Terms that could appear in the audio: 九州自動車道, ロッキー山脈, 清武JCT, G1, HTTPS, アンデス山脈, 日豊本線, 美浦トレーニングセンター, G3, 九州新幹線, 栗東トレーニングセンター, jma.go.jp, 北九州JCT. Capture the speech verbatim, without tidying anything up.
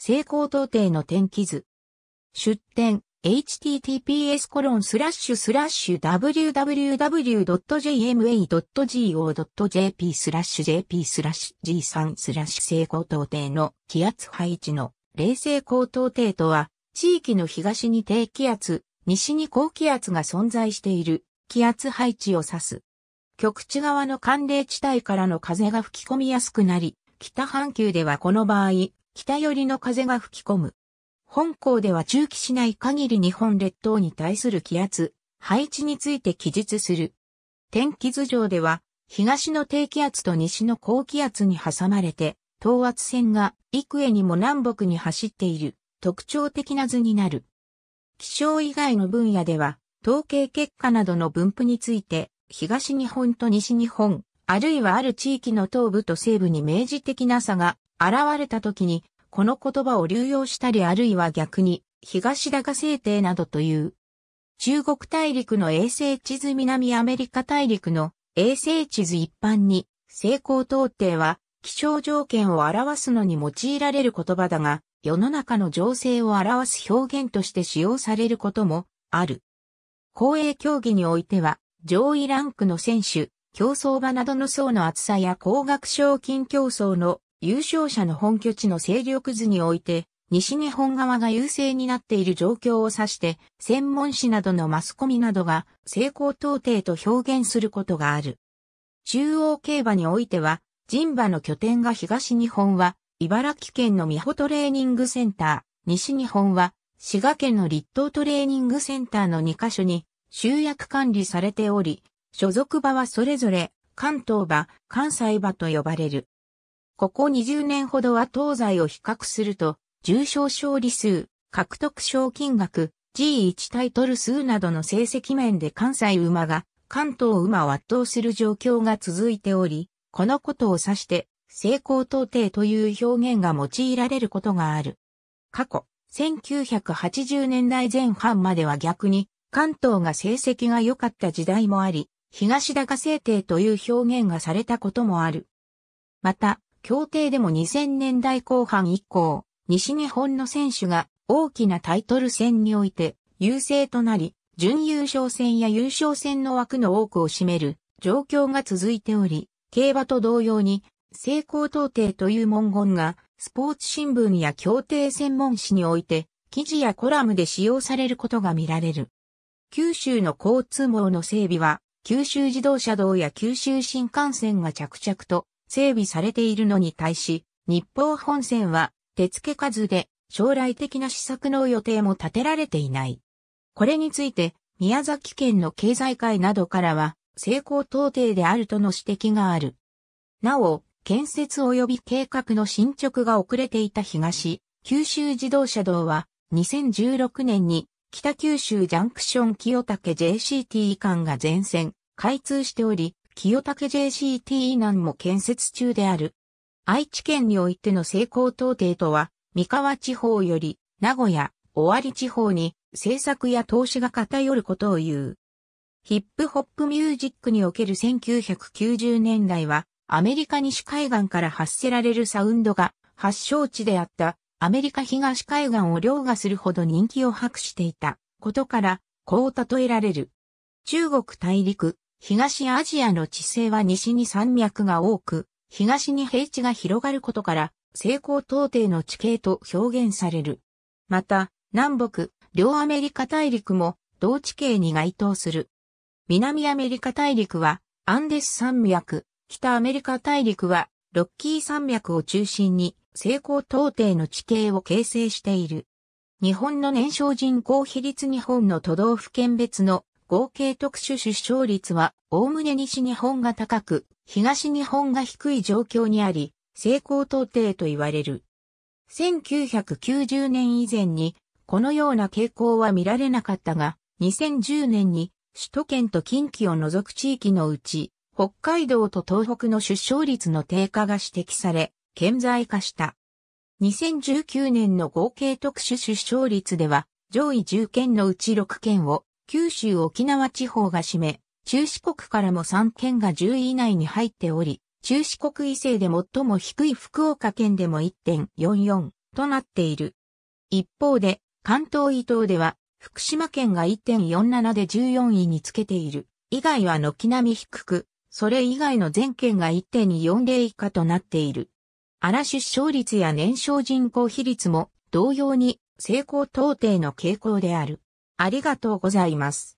西高東低の天気図。出典 エイチティーティーピーエスコロンスラッシュスラッシュダブリューダブリューダブリュードットジェーエムエードットジェーオードットジェーピー スラッシュ ジェーピー スラッシュ ジースリー 西高東低の気圧配置の冷西高東低とは、地域の東に低気圧、西に高気圧が存在している気圧配置を指す。極地側の寒冷地帯からの風が吹き込みやすくなり、北半球ではこの場合、北寄りの風が吹き込む。本項では中記しない限り日本列島に対する気圧、配置について記述する。天気図上では、東の低気圧と西の高気圧に挟まれて、等圧線が幾重にも南北に走っている特徴的な図になる。気象以外の分野では、統計結果などの分布について、東日本と西日本、あるいはある地域の東部と西部に明示的な差が現れた時に、この言葉を流用したりあるいは逆に、東だが西低などという。中国大陸の衛星地図南アメリカ大陸の衛星地図一般に、西高東低は気象条件を表すのに用いられる言葉だが、世の中の情勢を表す表現として使用されることもある。公営競技においては、上位ランクの選手、競走馬などの層の厚さや高額賞金競争の優勝者の本拠地の勢力図において、西日本側が優勢になっている状況を指して、専門誌などのマスコミなどが西高東低と表現することがある。中央競馬においては、人馬の拠点が東日本は、茨城県の美保トレーニングセンター、西日本は、滋賀県の栗東トレーニングセンターのにカ所に集約管理されており、所属馬はそれぞれ、関東馬、関西馬と呼ばれる。ここにじゅうねんほどは東西を比較すると、重賞勝利数、獲得賞金額、ジーワン タイトル数などの成績面で関西馬が関東馬を圧倒する状況が続いており、このことを指して、西高東低という表現が用いられることがある。過去、せんきゅうひゃくはちじゅうねんだいぜん半までは逆に、関東が成績が良かった時代もあり、東だが西低という表現がされたこともある。また、競艇でもにせんねんだいこう半以降、西日本の選手が大きなタイトル戦において優勢となり、準優勝戦や優勝戦の枠の多くを占める状況が続いており、競馬と同様に西高東低という文言がスポーツ新聞や競艇専門誌において記事やコラムで使用されることが見られる。九州の交通網の整備は九州自動車道や九州新幹線が着々と整備されているのに対し、日豊本線は手付け数で将来的な施策の予定も立てられていない。これについて宮崎県の経済界などからは西高東低であるとの指摘がある。なお、建設及び計画の進捗が遅れていた東、九州自動車道はにせんじゅうろくねんに北九州ジャンクション清武 ジェーシーティー 間が全線開通しており、清武 ジェーシーティー 南も建設中である。愛知県においての西高東低とは、三河地方より名古屋、尾張地方に政策や投資が偏ることを言う。ヒップホップミュージックにおけるせんきゅうひゃくきゅうじゅうねんだいは、アメリカ西海岸から発せられるサウンドが発祥地であったアメリカ東海岸を凌駕するほど人気を博していたことから、こう例えられる。中国大陸。東アジアの地勢は西に山脈が多く、東に平地が広がることから、西高東低の地形と表現される。また、南北、両アメリカ大陸も同地形に該当する。南アメリカ大陸は、アンデス山脈、北アメリカ大陸は、ロッキー山脈を中心に、西高東低の地形を形成している。日本の年少人口比率日本の都道府県別の、合計特殊出生率は、おおむね西日本が高く、東日本が低い状況にあり、西高東低と言われる。せんきゅうひゃくきゅうじゅうねん以前に、このような傾向は見られなかったが、にせんじゅうねんに、首都圏と近畿を除く地域のうち、北海道と東北の出生率の低下が指摘され、顕在化した。にせんじゅうきゅうねんの合計特殊出生率では、上位じゅっけんのうちろっけんを、九州沖縄地方が占め、中四国からもさんけんがじゅうい以内に入っており、中四国以西で最も低い福岡県でも いってんよんよん、となっている。一方で、関東伊東では、福島県が いってんよんなな でじゅうよんいにつけている。以外は軒並み低く、それ以外の全県が いってんにーよんぜろ 以下となっている。荒出生率や年少人口比率も同様に西高東低の傾向である。ありがとうございます。